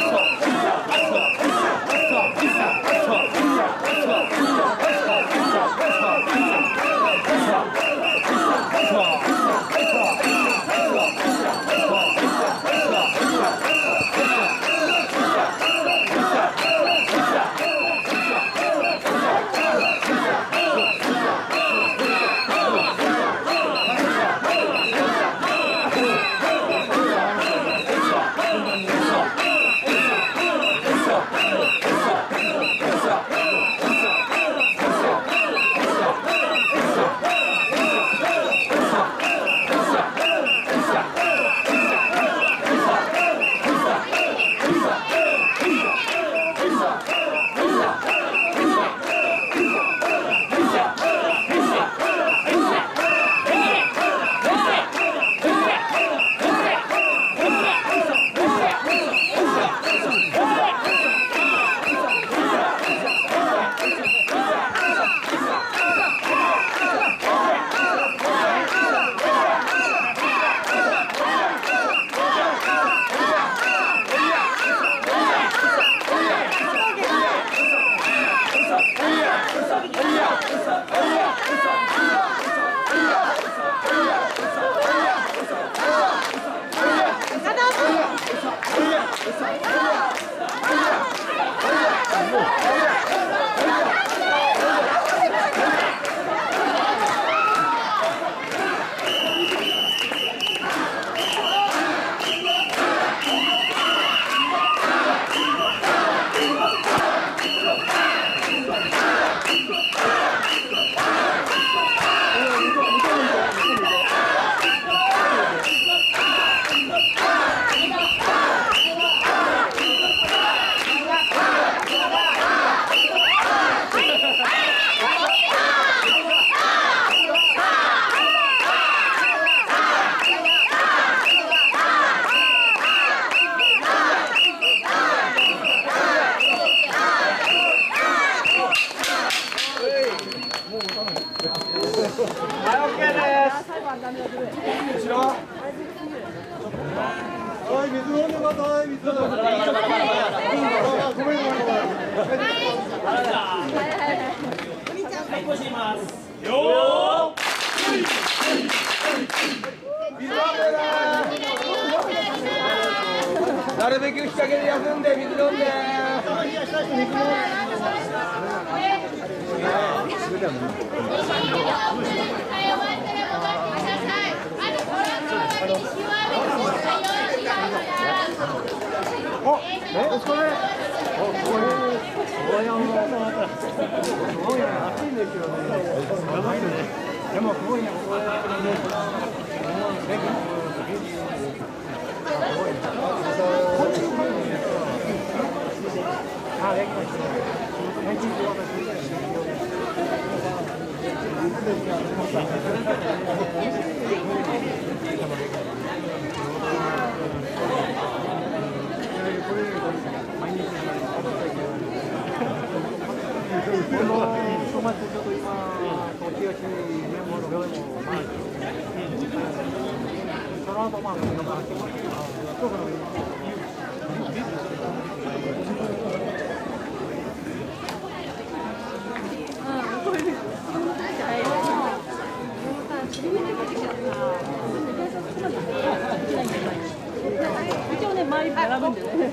一応ね、周り並ぶんでね。